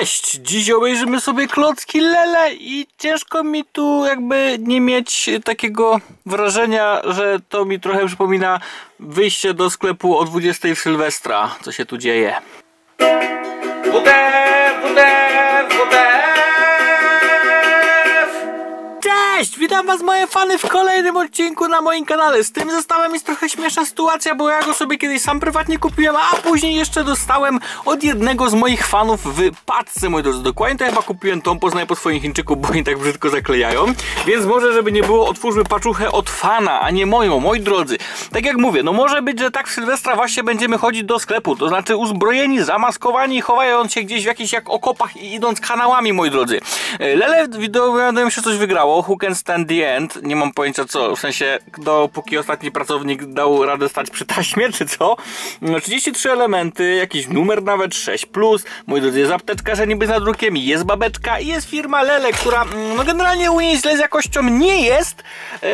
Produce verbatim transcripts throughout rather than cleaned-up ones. Cześć! Dziś obejrzymy sobie klocki Lele i ciężko mi tu jakby nie mieć takiego wrażenia, że to mi trochę przypomina wyjście do sklepu o dwudziestej w Sylwestra. Co się tu dzieje? W D F, W D F, W D F. Cześć! Witam was moje fany w kolejnym odcinku na moim kanale. Z tym zestawem jest trochę śmieszna sytuacja, bo ja go sobie kiedyś sam prywatnie kupiłem, a później jeszcze dostałem od jednego z moich fanów w paczce, moi drodzy. Dokładnie to chyba kupiłem tą, poznaję po swoim Chińczyku, bo oni tak brzydko zaklejają. Więc może, żeby nie było, otwórzmy paczuchę od fana, a nie moją, moi drodzy. Tak jak mówię, no może być, że tak w Sylwestra właśnie będziemy chodzić do sklepu, to znaczy uzbrojeni, zamaskowani, chowając się gdzieś w jakichś jak okopach i idąc kanałami, moi drodzy. Lele, dowiaduję się, coś wygrało, Who Can Stand the End, nie mam pojęcia co, w sensie dopóki ostatni pracownik dał radę stać przy taśmie, czy co. No, trzydzieści trzy elementy, jakiś numer nawet, sześć plus, moi drodzy, jest apteczka, że niby z nadrukiem, jest babeczka i jest firma Lele, która no generalnie u niej źle z jakością nie jest,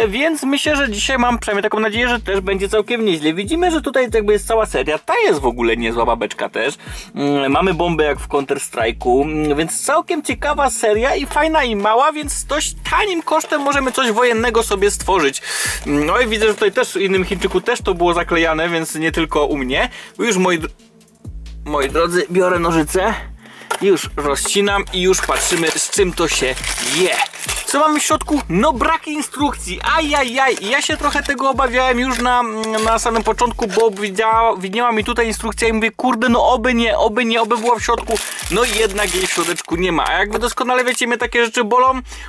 więc myślę, że dzisiaj mam przynajmniej taką nadzieję, że też będzie całkiem nieźle. Widzimy, że tutaj jakby jest cała seria, ta jest w ogóle niezła babeczka też, mamy bombę jak w Counter Strike'u, więc całkiem ciekawa seria i fajna i mała, więc dość tanim kosztem możemy coś wojennego sobie stworzyć. No i widzę, że tutaj też w innym Chińczyku też to było zaklejane, więc nie tylko u mnie. Już moi, moi drodzy, biorę nożyce, już rozcinam i już patrzymy, z czym to się je. Co mamy w środku? No brak instrukcji, ajajaj, ja się trochę tego obawiałem już na, na samym początku, bo widziała, widniała mi tutaj instrukcja i mówię, kurde, no oby nie, oby nie, oby była w środku, no i jednak jej w środeczku nie ma, a jak wy doskonale wiecie, mnie takie rzeczy bolą,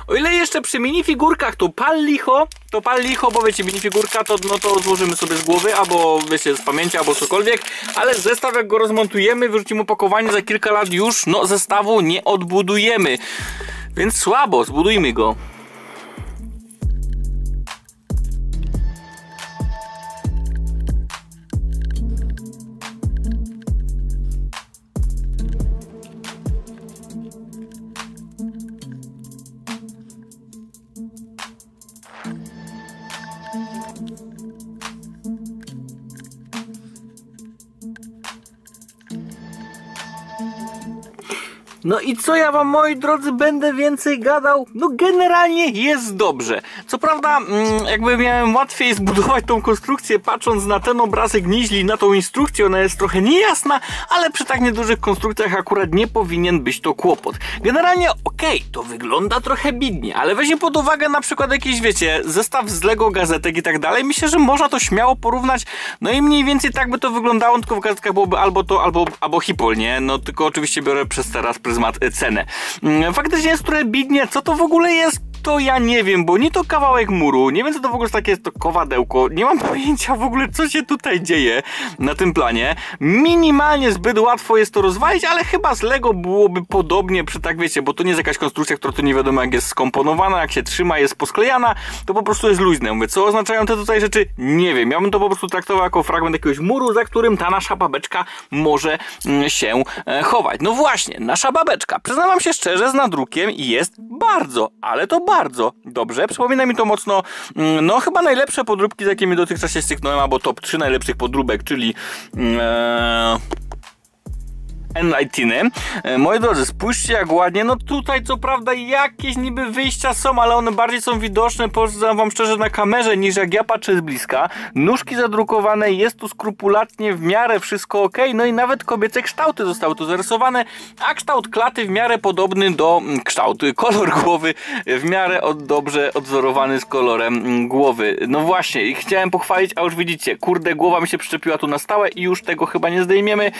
o ile jeszcze przy minifigurkach to pal licho, to pal licho, bo wiecie, minifigurka to, no to złożymy sobie z głowy, albo wiecie, z pamięci, albo cokolwiek, ale zestaw jak go rozmontujemy, wyrzucimy opakowanie, za kilka lat już, no zestawu nie odbudujemy. Więc słabo, zbudujmy go. No i co ja wam, moi drodzy, będę więcej gadał? No generalnie jest dobrze. Co prawda jakby miałem łatwiej zbudować tą konstrukcję patrząc na ten obrazek niźli, na tą instrukcję, ona jest trochę niejasna, ale przy tak niedużych konstrukcjach akurat nie powinien być to kłopot. Generalnie okej, to wygląda trochę biednie, ale weźmy pod uwagę na przykład jakiś, wiecie, zestaw z Lego, gazetek i tak dalej. Myślę, że można to śmiało porównać, no i mniej więcej tak by to wyglądało, tylko w gazetkach byłoby albo to, albo, albo hipol, nie? No tylko oczywiście biorę przez teraz pryzmat cenę. Faktycznie jest trochę biednie, co to w ogóle jest? To ja nie wiem, bo nie to kawałek muru, nie wiem co to w ogóle jest, takie jest to kowadełko, nie mam pojęcia w ogóle co się tutaj dzieje na tym planie. Minimalnie zbyt łatwo jest to rozwalić, ale chyba z Lego byłoby podobnie przy tak, wiecie, bo to nie jest jakaś konstrukcja, która tu nie wiadomo jak jest skomponowana, jak się trzyma, jest posklejana, to po prostu jest luźne. Mówię, co oznaczają te tutaj rzeczy? Nie wiem, ja bym to po prostu traktował jako fragment jakiegoś muru, za którym ta nasza babeczka może się chować. No właśnie, nasza babeczka, przyznam wam się szczerze, z nadrukiem jest bardzo, ale to bardzo dobrze, przypomina mi to mocno, no chyba najlepsze podróbki, z jakimi dotychczas się styknąłem, albo top trzy najlepszych podróbek, czyli e Enlightiny. Moi drodzy, spójrzcie jak ładnie, no tutaj co prawda jakieś niby wyjścia są, ale one bardziej są widoczne, powiem wam szczerze, na kamerze niż jak ja patrzę z bliska. Nóżki zadrukowane, jest tu skrupulatnie w miarę wszystko ok, no i nawet kobiece kształty zostały tu zarysowane, a kształt klaty w miarę podobny do kształtu, kolor głowy w miarę od, dobrze odwzorowany z kolorem głowy. No właśnie, i chciałem pochwalić, a już widzicie, kurde, głowa mi się przyczepiła tu na stałe i już tego chyba nie zdejmiemy.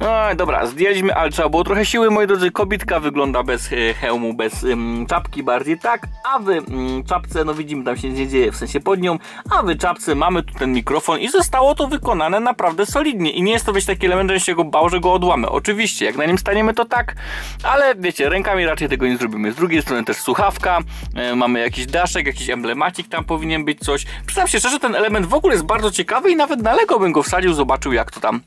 No dobra, zdjęliśmy, ale trzeba było trochę siły, moi drodzy. Kobitka wygląda bez hełmu, bez ym, czapki bardziej tak, a wy ym, czapce, no widzimy, tam się nie dzieje, w sensie pod nią, a wy czapce, mamy tu ten mikrofon i zostało to wykonane naprawdę solidnie i nie jest to, wiecie, taki element, że się go bał, że go odłamy. Oczywiście, jak na nim staniemy to tak, ale wiecie, rękami raczej tego nie zrobimy. Z drugiej strony też słuchawka, yy, mamy jakiś daszek, jakiś emblemacik, tam powinien być coś. Przyznam się szczerze, ten element w ogóle jest bardzo ciekawy i nawet na Lego bym go wsadził, zobaczył jak to tam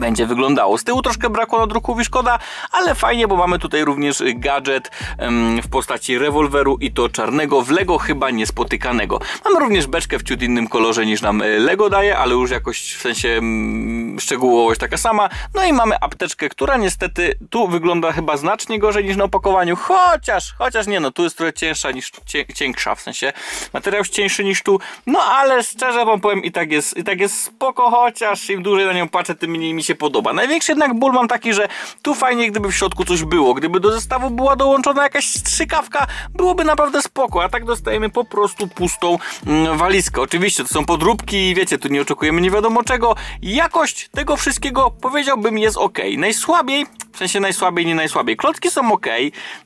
będzie wyglądało. Z tyłu troszkę brakło nadruków i szkoda, ale fajnie, bo mamy tutaj również gadżet ym, w postaci rewolweru i to czarnego, w Lego chyba niespotykanego. Mamy również beczkę w ciut innym kolorze niż nam Lego daje, ale już jakoś w sensie... Ym... szczegółowość taka sama. No i mamy apteczkę, która niestety tu wygląda chyba znacznie gorzej niż na opakowaniu, chociaż, chociaż nie no, tu jest trochę cięższa niż, cię, cienksza w sensie, materiał jest cieńszy niż tu, no ale szczerze wam powiem i tak jest, i tak jest spoko, chociaż im dłużej na nią patrzę, tym mniej mi się podoba. Największy jednak ból mam taki, że tu fajnie gdyby w środku coś było, gdyby do zestawu była dołączona jakaś strzykawka, byłoby naprawdę spoko, a tak dostajemy po prostu pustą mm, walizkę. Oczywiście to są podróbki i wiecie, tu nie oczekujemy nie wiadomo czego. Jakość tego wszystkiego powiedziałbym jest ok. Najsłabiej, w sensie najsłabiej, nie najsłabiej, klocki są ok.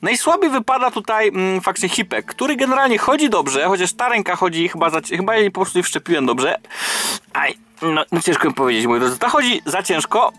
Najsłabiej wypada tutaj mm, faktycznie hipek, który generalnie chodzi dobrze, chociaż ta ręka chodzi chyba, za, chyba jej po prostu nie wszczepiłem dobrze. Aj, no, no ciężko mi powiedzieć, moi drodzy, ta chodzi za ciężko,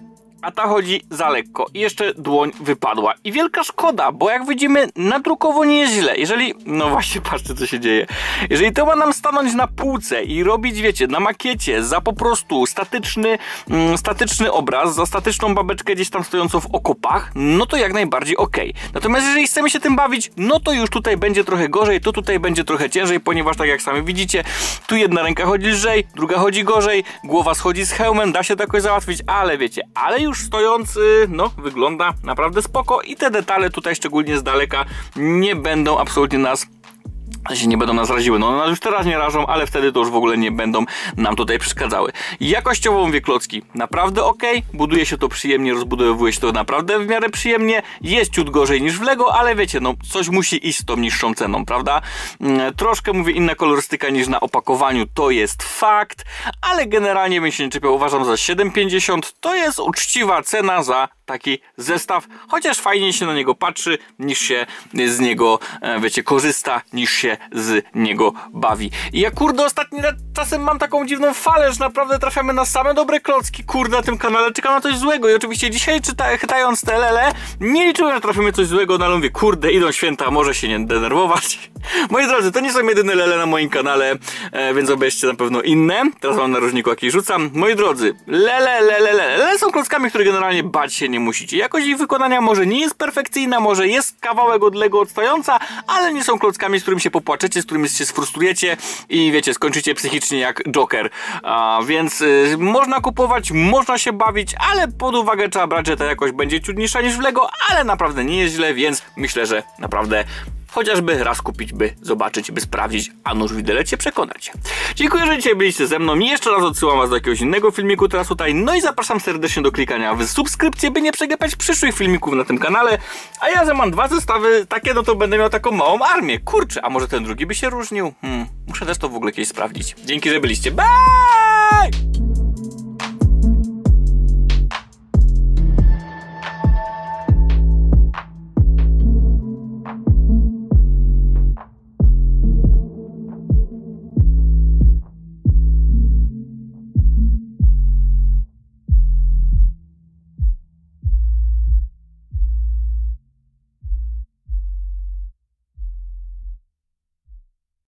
a ta chodzi za lekko i jeszcze dłoń wypadła i wielka szkoda, bo jak widzimy nadrukowo nie jest źle, jeżeli, no właśnie patrzcie co się dzieje, jeżeli to ma nam stanąć na półce i robić wiecie na makiecie za po prostu statyczny mm, statyczny obraz, za statyczną babeczkę gdzieś tam stojącą w okopach, no to jak najbardziej ok. Natomiast jeżeli chcemy się tym bawić, no to już tutaj będzie trochę gorzej, to tutaj będzie trochę ciężej, ponieważ tak jak sami widzicie, tu jedna ręka chodzi lżej, druga chodzi gorzej, głowa schodzi z hełmem, da się to jakoś załatwić, ale wiecie, ale już już stojący, no wygląda naprawdę spoko i te detale tutaj szczególnie z daleka nie będą absolutnie nas się nie będą nas raziły, no one nas już teraz nie rażą, ale wtedy to już w ogóle nie będą nam tutaj przeszkadzały. Jakościowo mówię klocki, naprawdę ok, buduje się to przyjemnie, rozbudowuje się to naprawdę w miarę przyjemnie, jest ciut gorzej niż w Lego, ale wiecie, no coś musi iść z tą niższą ceną, prawda? Troszkę mówię inna kolorystyka niż na opakowaniu, to jest fakt, ale generalnie bym się nie czepiał, uważam za siedem pięćdziesiąt, to jest uczciwa cena za taki zestaw, chociaż fajniej się na niego patrzy, niż się z niego, wiecie, korzysta, niż się z niego bawi. I ja kurde ostatni czasem mam taką dziwną falę, że naprawdę trafiamy na same dobre klocki, kurde, na tym kanale czekam na coś złego i oczywiście dzisiaj czyta, czytając te lele nie liczyłem, że trafimy coś złego, no ale mówię, kurde, idą święta, może się nie denerwować. Moi drodzy, to nie są jedyne lele na moim kanale, e, więc obejrzcie na pewno inne. Teraz mam narożniku jakiś rzucam. Moi drodzy, lele, lele, lele, lele są klockami, które generalnie bać się nie musicie. Jakość ich wykonania może nie jest perfekcyjna, może jest kawałek od Lego odstająca, ale nie są klockami, z którymi się popłaczecie, z którymi się sfrustrujecie i wiecie, skończycie psychicznie jak Joker. A, więc y, można kupować, można się bawić, ale pod uwagę trzeba brać, że ta jakość będzie ciudniejsza niż w Lego, ale naprawdę nie jest źle, więc myślę, że naprawdę chociażby raz kupić, by zobaczyć, by sprawdzić, a nuż widelec się przekonać. Dziękuję, że dzisiaj byliście ze mną. Jeszcze raz odsyłam was do jakiegoś innego filmiku teraz tutaj. No i zapraszam serdecznie do klikania w subskrypcję, by nie przegapiać przyszłych filmików na tym kanale. A ja że mam dwa zestawy takie, no to będę miał taką małą armię. Kurczę, a może ten drugi by się różnił? Hmm, muszę też to w ogóle kiedyś sprawdzić. Dzięki, że byliście. Bye!